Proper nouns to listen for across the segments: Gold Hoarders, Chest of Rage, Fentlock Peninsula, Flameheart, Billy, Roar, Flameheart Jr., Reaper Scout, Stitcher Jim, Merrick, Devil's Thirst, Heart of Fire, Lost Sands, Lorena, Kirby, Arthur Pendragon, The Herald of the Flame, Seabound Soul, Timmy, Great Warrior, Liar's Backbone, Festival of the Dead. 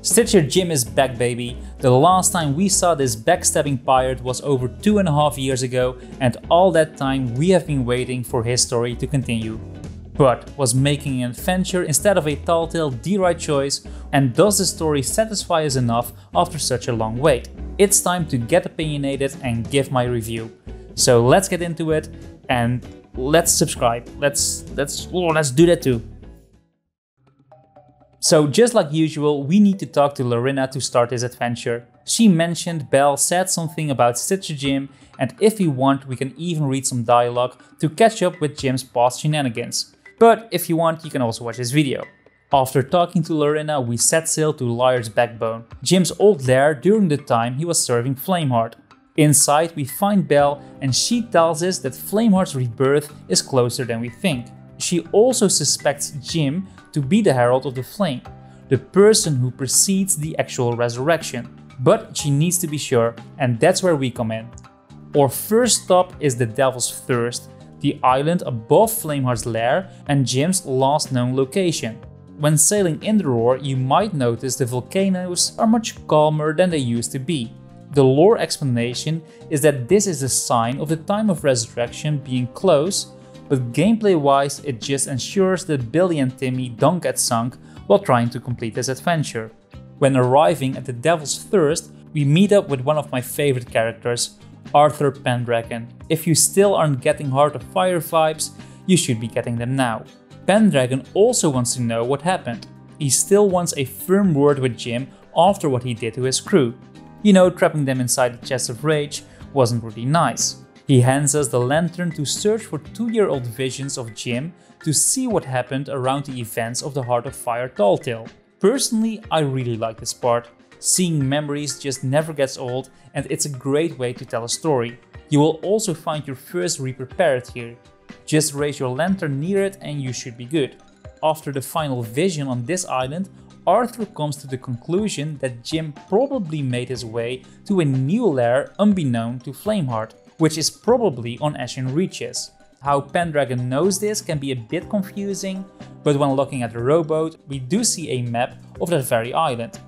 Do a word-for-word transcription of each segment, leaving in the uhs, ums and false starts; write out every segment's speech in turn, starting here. Stitcher Jim is back, baby. The last time we saw this backstabbing pirate was over two and a half years ago, and all that time we have been waiting for his story to continue. But was making an adventure instead of a tall-tale D-right choice, and does the story satisfy us enough after such a long wait? It's time to get opinionated and give my review. So let's get into it, and let's subscribe. Let's let's oh, let's do that too. So just like usual, we need to talk to Lorena to start this adventure. She mentioned Belle said something about Stitcher Jim, and if we want, we can even read some dialogue to catch up with Jim's past shenanigans. But if you want, you can also watch this video. After talking to Lorena, we set sail to Liar's Backbone, Jim's old lair during the time he was serving Flameheart. Inside, we find Belle, and she tells us that Flameheart's rebirth is closer than we think. She also suspects Jim to be the Herald of the Flame, the person who precedes the actual resurrection. But she needs to be sure, and that's where we come in. Our first stop is the Devil's Thirst, the island above Flameheart's lair and Jim's last known location. When sailing in the Roar, you might notice the volcanoes are much calmer than they used to be. The lore explanation is that this is a sign of the time of resurrection being close, but gameplay-wise, it just ensures that Billy and Timmy don't get sunk while trying to complete this adventure. When arriving at the Devil's Thirst, we meet up with one of my favorite characters, Arthur Pendragon. If you still aren't getting Heart of Fire vibes, you should be getting them now. Pendragon also wants to know what happened. He still wants a firm word with Jim after what he did to his crew. You know, trapping them inside the Chest of Rage wasn't really nice. He hands us the lantern to search for two-year-old visions of Jim to see what happened around the events of the Heart of Fire tall tale. Personally, I really like this part. Seeing memories just never gets old, and it's a great way to tell a story. You will also find your first Reaper parrot here. Just raise your lantern near it and you should be good. After the final vision on this island, Arthur comes to the conclusion that Jim probably made his way to a new lair unbeknown to Flameheart, which is probably on Ashen Reaches. How Pendragon knows this can be a bit confusing, but when looking at the rowboat, we do see a map of that very island.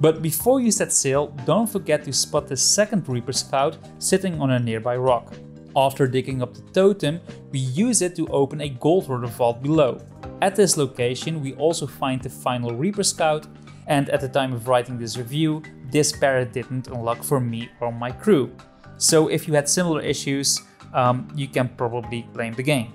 But before you set sail, don't forget to spot the second Reaper Scout sitting on a nearby rock. After digging up the totem, we use it to open a Gold Hoarder vault below. At this location, we also find the final Reaper Scout, and at the time of writing this review, this parrot didn't unlock for me or my crew. So if you had similar issues, um, you can probably blame the game.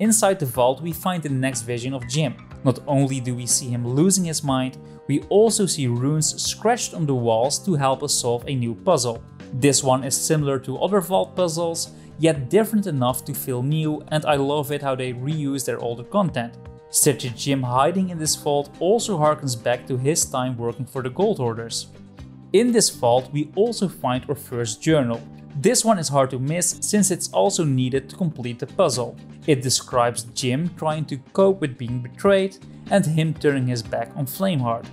Inside the vault, we find the next vision of Jim. Not only do we see him losing his mind, we also see runes scratched on the walls to help us solve a new puzzle. This one is similar to other vault puzzles, yet different enough to feel new, and I love it how they reuse their older content. Stitcher Jim hiding in this vault also harkens back to his time working for the Gold Hoarders. In this vault, we also find our first journal. This one is hard to miss since it's also needed to complete the puzzle. It describes Jim trying to cope with being betrayed and him turning his back on Flameheart.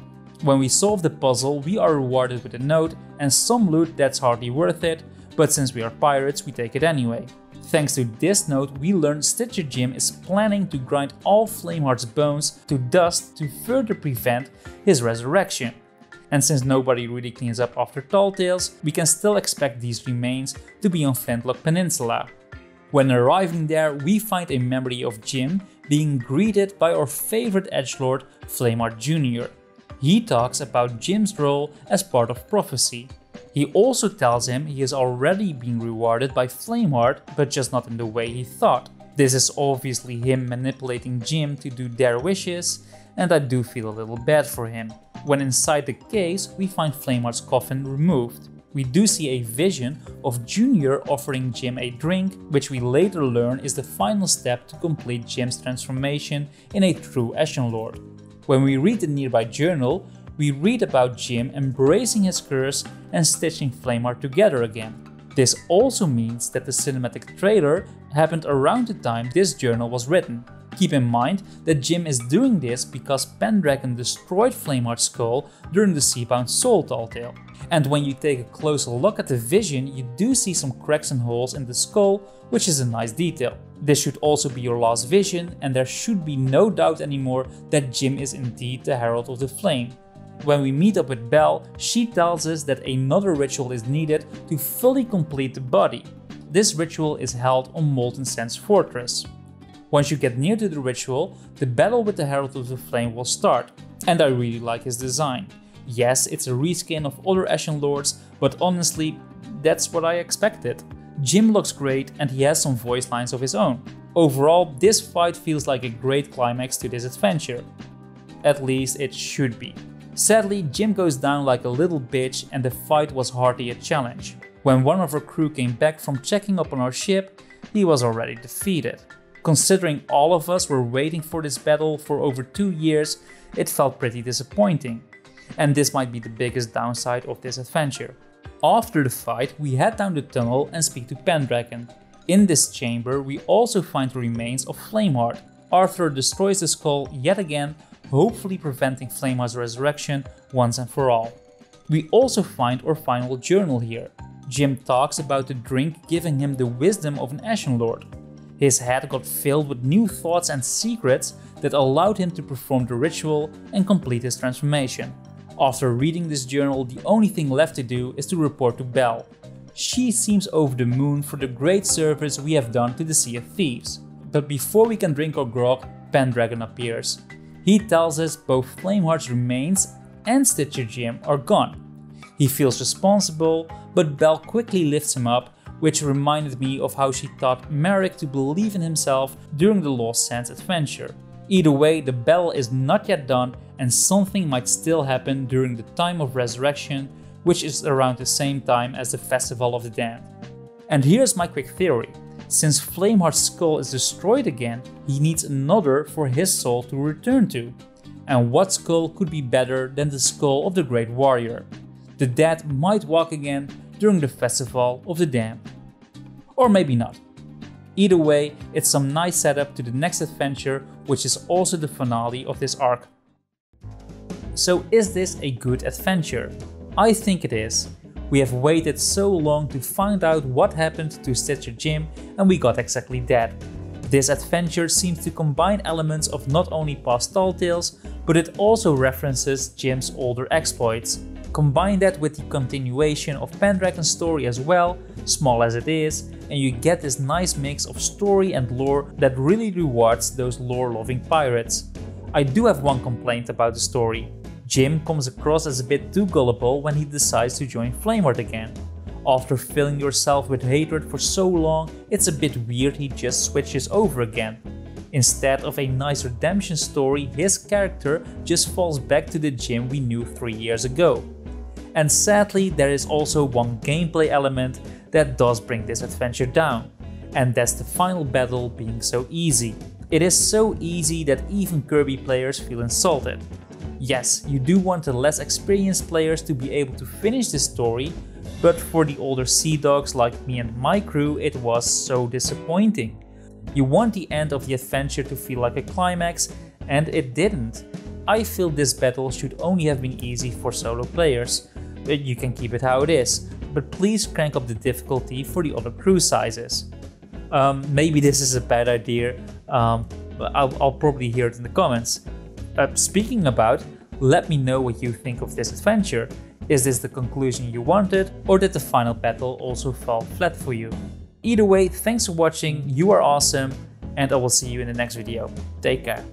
When we solve the puzzle, we are rewarded with a note and some loot that's hardly worth it, but since we are pirates, we take it anyway. Thanks to this note, we learn Stitcher Jim is planning to grind all Flameheart's bones to dust to further prevent his resurrection. And since nobody really cleans up after tall tales, we can still expect these remains to be on Fentlock Peninsula. When arriving there, we find a memory of Jim being greeted by our favorite edgelord, Flameheart Junior He talks about Jim's role as part of prophecy. He also tells him he is already being rewarded by Flameheart, but just not in the way he thought. This is obviously him manipulating Jim to do their wishes, and I do feel a little bad for him. When inside the case, we find Flameheart's coffin removed. We do see a vision of Junior offering Jim a drink, which we later learn is the final step to complete Jim's transformation in a true Ashen Lord. When we read the nearby journal, we read about Jim embracing his curse and stitching Flameheart together again. This also means that the cinematic trailer happened around the time this journal was written. Keep in mind that Jim is doing this because Pendragon destroyed Flameheart's skull during the Seabound Soul tall tale. And when you take a closer look at the vision, you do see some cracks and holes in the skull, which is a nice detail. This should also be your last vision, and there should be no doubt anymore that Jim is indeed the Herald of the Flame. When we meet up with Belle, she tells us that another ritual is needed to fully complete the body. This ritual is held on Molten Sands Fortress. Once you get near to the ritual, the battle with the Herald of the Flame will start, and I really like his design. Yes, it's a reskin of other Ashen Lords, but honestly, that's what I expected. Jim looks great and he has some voice lines of his own. Overall, this fight feels like a great climax to this adventure. At least it should be. Sadly, Jim goes down like a little bitch and the fight was hardly a challenge. When one of our crew came back from checking up on our ship, he was already defeated. Considering all of us were waiting for this battle for over two years, it felt pretty disappointing. And this might be the biggest downside of this adventure. After the fight, we head down the tunnel and speak to Pendragon. In this chamber, we also find the remains of Flameheart. Arthur destroys the skull yet again, hopefully preventing Flameheart's resurrection once and for all. We also find our final journal here. Jim talks about the drink giving him the wisdom of an Ashen Lord. His head got filled with new thoughts and secrets that allowed him to perform the ritual and complete his transformation. After reading this journal, the only thing left to do is to report to Belle. She seems over the moon for the great service we have done to the Sea of Thieves. But before we can drink our grog, Pendragon appears. He tells us both Flameheart's remains and Stitcher Jim are gone. He feels responsible, but Belle quickly lifts him up, which reminded me of how she taught Merrick to believe in himself during the Lost Sands adventure. Either way, the battle is not yet done and something might still happen during the time of resurrection, which is around the same time as the Festival of the Dead. And here's my quick theory. Since Flameheart's skull is destroyed again, he needs another for his soul to return to. And what skull could be better than the skull of the Great Warrior? The dead might walk again during the Festival of the Dead. Or maybe not. Either way, it's some nice setup to the next adventure, which is also the finale of this arc. So is this a good adventure? I think it is. We have waited so long to find out what happened to Stitcher Jim and we got exactly that. This adventure seems to combine elements of not only past tall tales, but it also references Jim's older exploits. Combine that with the continuation of Pendragon's story as well, small as it is, and you get this nice mix of story and lore that really rewards those lore-loving pirates. I do have one complaint about the story. Jim comes across as a bit too gullible when he decides to join Flameheart again. After filling yourself with hatred for so long, it's a bit weird he just switches over again. Instead of a nice redemption story, his character just falls back to the Jim we knew three years ago. And sadly, there is also one gameplay element that does bring this adventure down, and that's the final battle being so easy. It is so easy that even Kirby players feel insulted. Yes, you do want the less experienced players to be able to finish this story, but for the older sea dogs like me and my crew, it was so disappointing. You want the end of the adventure to feel like a climax, and it didn't. I feel this battle should only have been easy for solo players. You can keep it how it is, but please crank up the difficulty for the other crew sizes. Um, maybe this is a bad idea, um, I'll, I'll probably hear it in the comments. Uh, speaking about, let me know what you think of this adventure. Is this the conclusion you wanted, or did the final battle also fall flat for you? Either way, thanks for watching, you are awesome, and I will see you in the next video. Take care.